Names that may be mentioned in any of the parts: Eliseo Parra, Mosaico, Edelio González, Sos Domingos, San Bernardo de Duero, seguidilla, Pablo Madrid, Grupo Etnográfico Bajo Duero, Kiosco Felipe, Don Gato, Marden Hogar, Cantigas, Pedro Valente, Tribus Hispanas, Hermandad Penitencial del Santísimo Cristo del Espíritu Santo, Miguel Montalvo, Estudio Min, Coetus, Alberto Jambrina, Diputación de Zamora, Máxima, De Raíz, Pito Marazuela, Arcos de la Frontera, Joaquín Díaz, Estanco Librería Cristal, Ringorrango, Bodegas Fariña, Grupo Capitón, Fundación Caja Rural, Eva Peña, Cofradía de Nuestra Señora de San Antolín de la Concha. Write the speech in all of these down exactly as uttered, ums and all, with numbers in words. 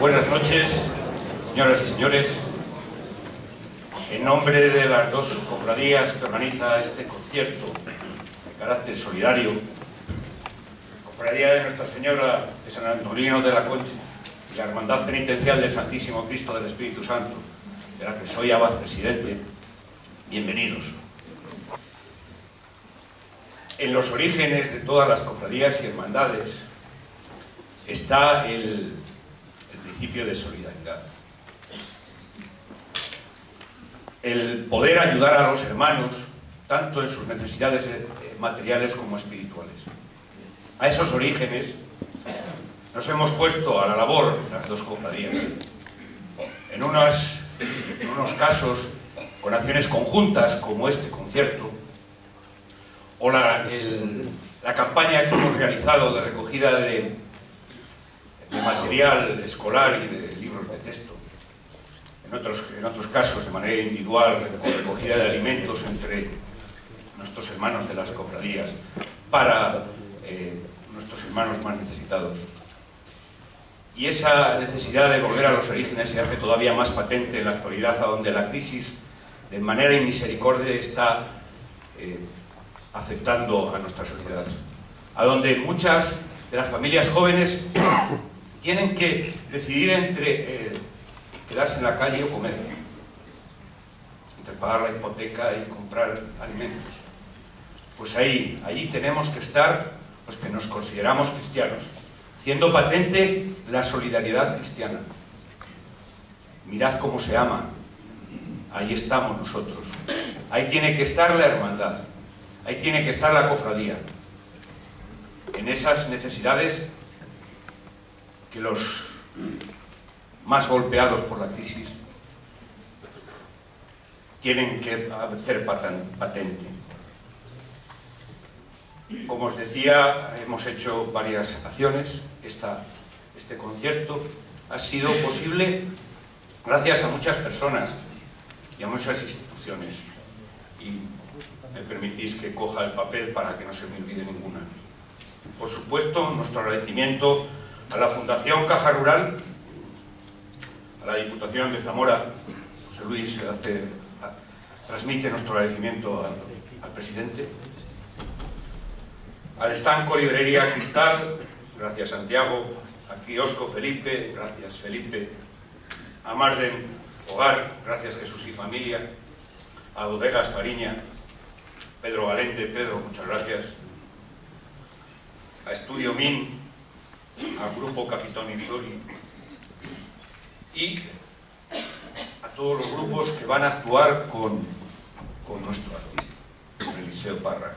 Buenas noches, señoras y señores. En nombre de las dos cofradías que organiza este concierto de carácter solidario, Cofradía de Nuestra Señora de San Antolín de la Concha y la Hermandad Penitencial del Santísimo Cristo del Espíritu Santo, de la que soy abad presidente, bienvenidos. En los orígenes de todas las cofradías y hermandades está el, el principio de solidaridad. El poder ayudar a los hermanos, tanto en sus necesidades materiales como espirituales. A esos orígenes nos hemos puesto a la labor las dos cofradías. En, unas, en unos casos con acciones conjuntas como este concierto, o la, el, la campaña que hemos realizado de recogida de, de material escolar y de libros de texto. En otros, en otros casos, de manera individual, con recogida de alimentos entre nuestros hermanos de las cofradías para eh, nuestros hermanos más necesitados. Y esa necesidad de volver a los orígenes se hace todavía más patente en la actualidad, a donde la crisis, de manera inmisericordia, está eh, afectando a nuestra sociedad, a donde muchas de las familias jóvenes tienen que decidir entre eh, quedarse en la calle o comer, entre pagar la hipoteca y comprar alimentos. Pues ahí, allí tenemos que estar los que nos consideramos cristianos, siendo patente la solidaridad cristiana. Mirad cómo se ama, ahí estamos nosotros, ahí tiene que estar la hermandad, ahí tiene que estar la cofradía, en esas necesidades que los más golpeados por la crisis tienen que hacer patente. Como os decía, hemos hecho varias acciones. Esta, este concierto ha sido posible gracias a muchas personas y a muchas instituciones. Y me permitís que coja el papel para que no se me olvide ninguna. Por supuesto, nuestro agradecimiento a la Fundación Caja Rural, a la Diputación de Zamora. José Luis hace, transmite nuestro agradecimiento al, al presidente, al Estanco Librería Cristal, gracias Santiago, a Kiosco Felipe, gracias Felipe, a Marden Hogar, gracias Jesús y Familia, a Bodegas Fariña, Pedro Valente, Pedro, muchas gracias, a Estudio Min, al Grupo Capitón y y a todos los grupos que van a actuar con, con nuestro artista, con Eliseo Parra,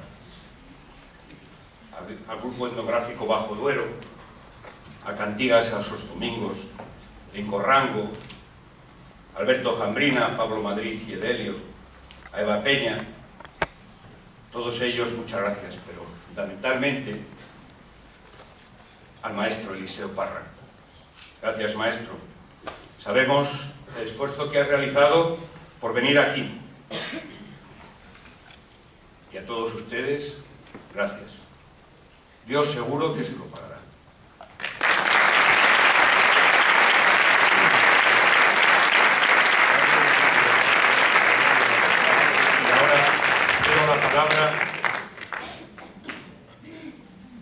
al, al Grupo Etnográfico Bajo Duero, a Cantigas, a Sos Domingos, Ringorrango, Alberto Jambrina, Pablo Madrid y Edelio, a Eva Peña. Todos ellos, muchas gracias, pero fundamentalmente al maestro Eliseo Parra. Gracias, maestro. Sabemos el esfuerzo que has realizado por venir aquí. Y a todos ustedes, gracias. Dios seguro que se lo pagará. Y ahora cedo la palabra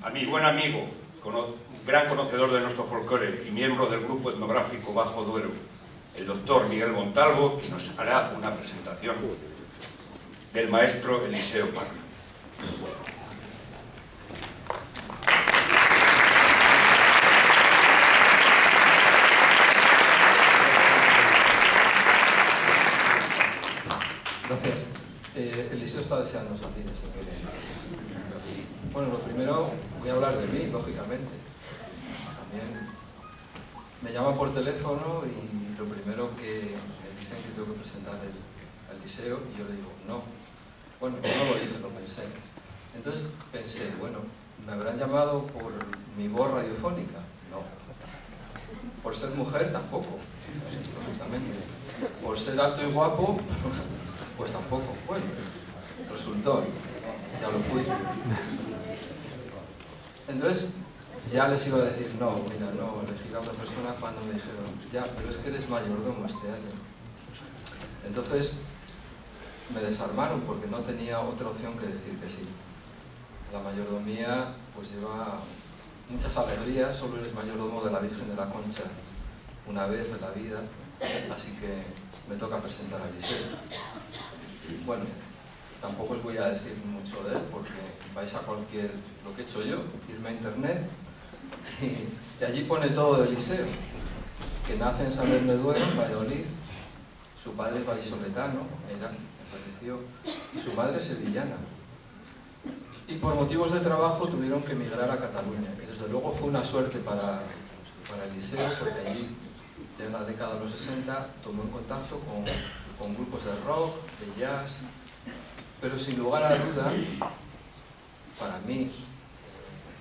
a mi buen amigo, con... gran conocedor de nuestro folclore y miembro del Grupo Etnográfico Bajo Duero, el doctor Miguel Montalvo, que nos hará una presentación del maestro Eliseo Parra. Gracias. Eh, Eliseo está deseando salir. Bueno, lo primero voy a hablar de mí, lógicamente. Bien. Me llaman por teléfono y lo primero que me dicen que tengo que presentar el, el liceo y yo le digo no. Bueno, no lo dije, lo pensé. Entonces pensé, bueno, ¿me habrán llamado por mi voz radiofónica? No. ¿Por ser mujer? Tampoco. Justamente. ¿Por ser alto y guapo? Pues tampoco. Bueno, resultó, ya lo fui. Entonces ya les iba a decir, no, mira, no, elegir a otra persona cuando me dijeron, ya, pero es que eres mayordomo este año. Entonces, me desarmaron porque no tenía otra opción que decir que sí. La mayordomía, pues lleva muchas alegrías, solo eres mayordomo de la Virgen de la Concha una vez en la vida, así que me toca presentar a Eliseo. Bueno, tampoco os voy a decir mucho de él porque vais a cualquier, lo que he hecho yo, irme a internet y, y allí pone todo de Eliseo, que nace en San Bernardo de Duero, en Valladolid. Su padre es vallisoletano, ella falleció, y su madre es sevillana. Y por motivos de trabajo tuvieron que emigrar a Cataluña. Y desde luego fue una suerte para, para Eliseo, porque allí, ya en la década de los sesenta, tomó en contacto con, con grupos de rock, de jazz. Pero sin lugar a duda, para mí,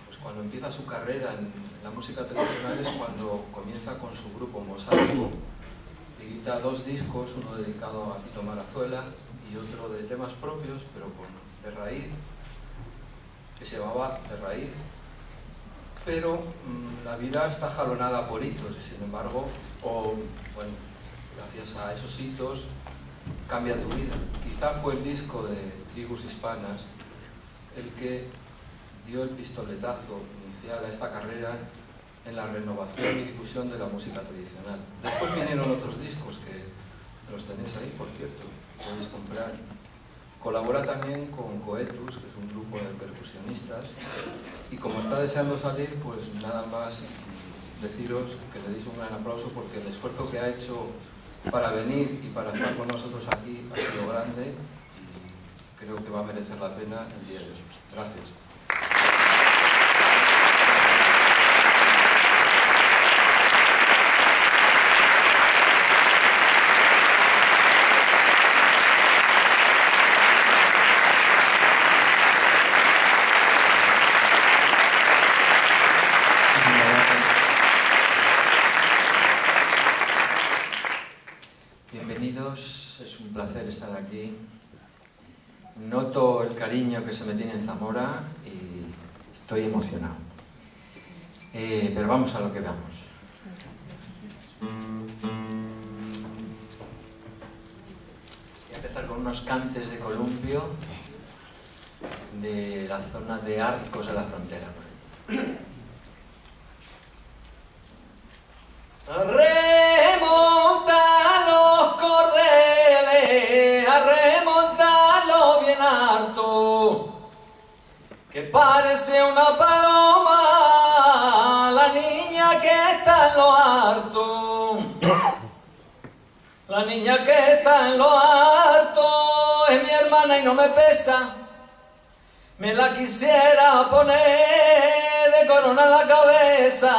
pues cuando empieza su carrera en la música tradicional es cuando comienza con su grupo Mosaico. Edita dos discos, uno dedicado a Pito Marazuela y otro de temas propios, pero con De Raíz, que se llamaba De Raíz. Pero mmm, la vida está jalonada por hitos y sin embargo, o, bueno, gracias a esos hitos, cambia tu vida. Quizá fue el disco de Tribus Hispanas el que dio el pistoletazo inicial a esta carrera en la renovación y difusión de la música tradicional. Después vinieron otros discos que los tenéis ahí, por cierto, podéis comprar. Colabora también con Coetus, que es un grupo de percusionistas, y como está deseando salir, pues nada más deciros que le deis un gran aplauso porque el esfuerzo que ha hecho para venir y para estar con nosotros aquí ha sido grande y creo que va a merecer la pena el día de hoy. Gracias. Estar aquí. Noto el cariño que se me tiene en Zamora y estoy emocionado. Eh, pero vamos a lo que vamos. Voy a empezar con unos cantes de columpio de la zona de Arcos de la Frontera. Parece una paloma la niña que está en lo harto, la niña que está en lo harto es mi hermana y no me pesa, me la quisiera poner de corona en la cabeza.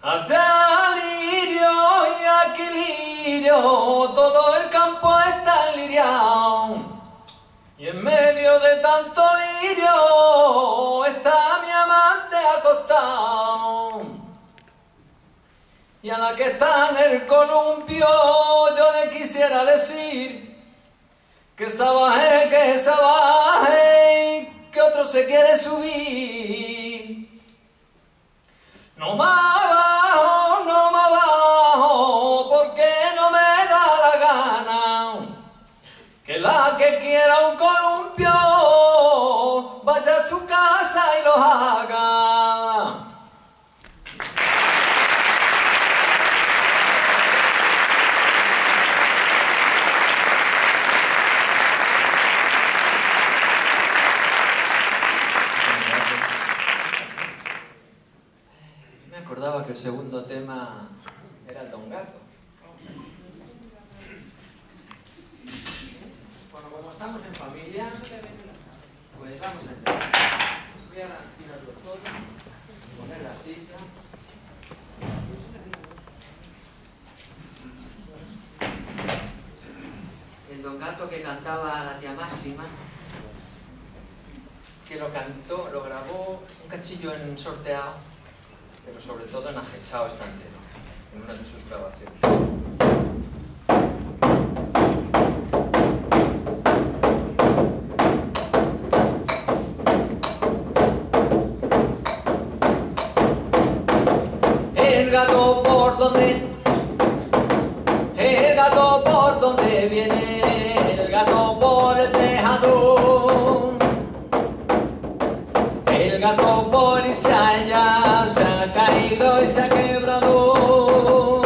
Allá lirio y aquí lirio, todo el campo está liriao. Y en medio de tanto lirio está mi amante acostado. Y a la que está en el columpio yo le quisiera decir que se baje, que se baje, que otro se quiere subir. No más abajo, no más abajo, porque no me da la gana. Que la que quiera un columpio vaya a su casa y lo haga. Me acordaba que el segundo tema era el Don Gato. Bueno, como estamos en familia, pues vamos allá. Voy a tirarlo todo, poner la silla. El Don Gato que cantaba la tía Máxima, que lo cantó, lo grabó un cachillo en sorteado, pero sobre todo en ajechado estantero, en una de sus grabaciones. Santiago por Isaya se ha caído y se ha quebrado.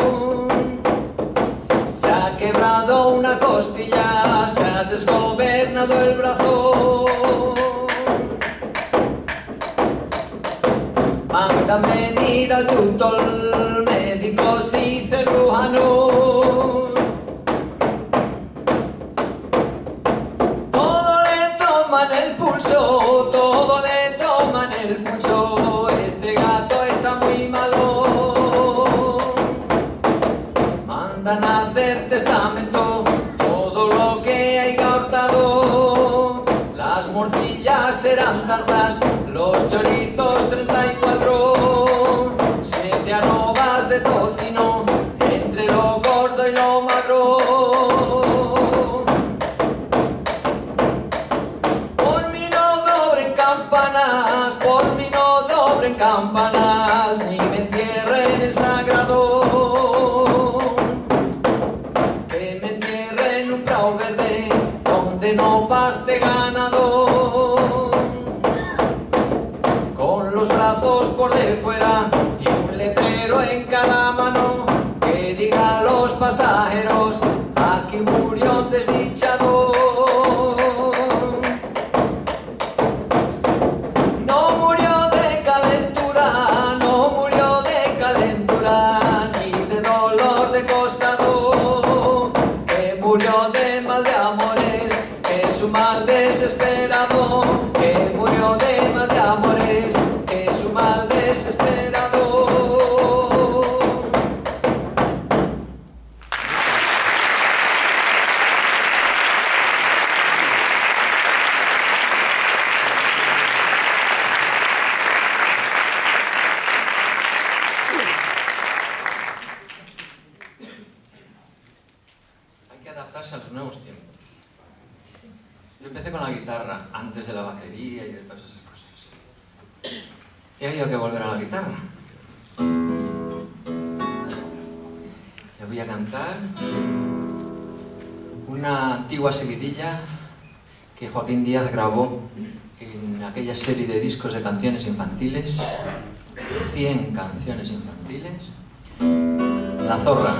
Se ha quebrado una costilla, se ha desgobernado el brazo. Mándame ir al tutol, médicos y cirujanos. El pulso, todo le toman el pulso, este gato está muy malo. Mandan a hacer testamento, todo lo que haya hurtado. Las morcillas serán tantas, los chorizos treinta y cuatro. Siete arrobas de tocino, entre lo gordo y lo magro. Campanas, ni me entierren en el sagrado, que me entierren en un prado verde donde no paste ganado, con los brazos por de fuera y un letrero en cada mano que diga a los pasajeros aquí murió un desdichado. Desesperado, que murió de mal de amores, que es un mal desesperado. Hay que adaptarse a los nuevos tiempos. Yo empecé con la guitarra antes de la vaquería y de todas esas cosas. Y había que volver a la guitarra. Le voy a cantar una antigua seguidilla que Joaquín Díaz grabó en aquella serie de discos de canciones infantiles, cien canciones infantiles, La Zorra.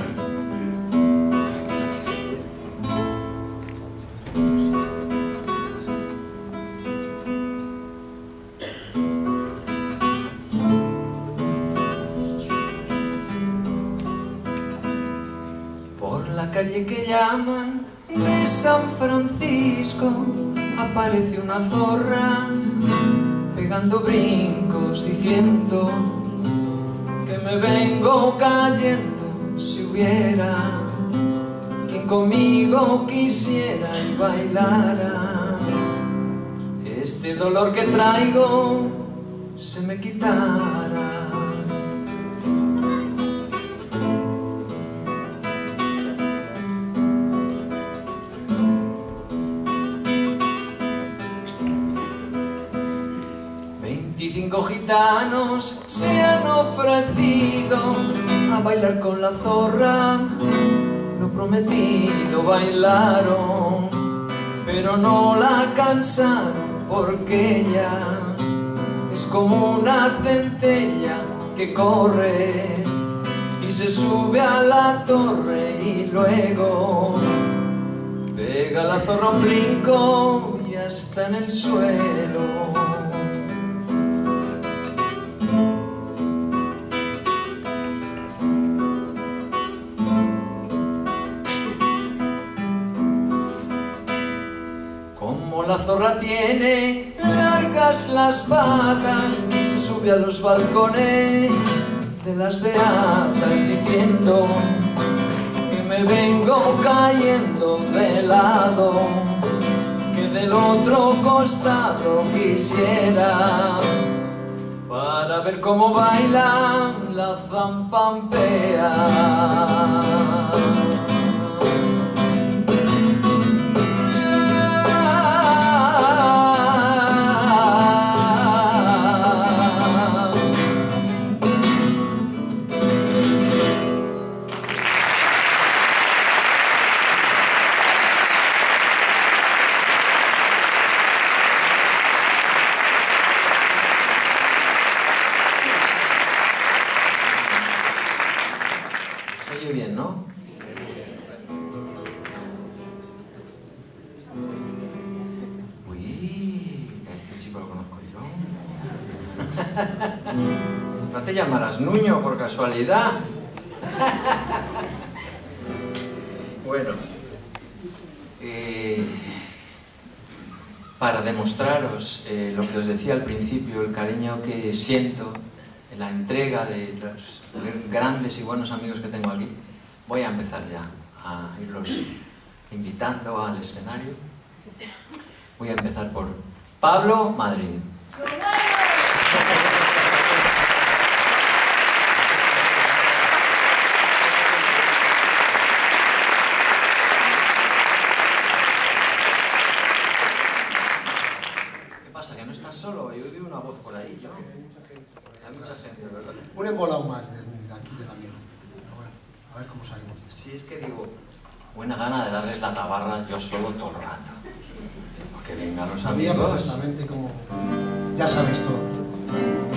Calle que llaman de San Francisco aparece una zorra pegando brincos diciendo que me vengo cayendo si hubiera quien conmigo quisiera y bailara. Este dolor que traigo se me quitara. Veinticinco gitanos se han ofrecido a bailar con la zorra, lo prometido bailaron, pero no la cansaron porque ella es como una centella que corre y se sube a la torre y luego pega la zorra un brinco y hasta en el suelo. La zorra tiene largas las patas, se sube a los balcones de las beatas diciendo que me vengo cayendo de lado, que del otro costado quisiera para ver cómo baila la zampampea. ¿No te llamarás Nuño por casualidad? Bueno, eh, para demostraros eh, lo que os decía al principio, el cariño que siento, la entrega de los grandes y buenos amigos que tengo aquí, voy a empezar ya a irlos invitando al escenario. Voy a empezar por Pablo Madrid. ¿Qué pasa? ¿Que no estás solo? Yo digo una voz por ahí, ¿no? Hay mucha gente. Hay mucha gente, ¿verdad? Un embolado más de aquí de la mierda. A ver cómo salimos de esto. Sí, es que digo, buena gana de darles la tabarra yo solo todo el rato. Porque vengan los amigos. Como ya sabéis todo.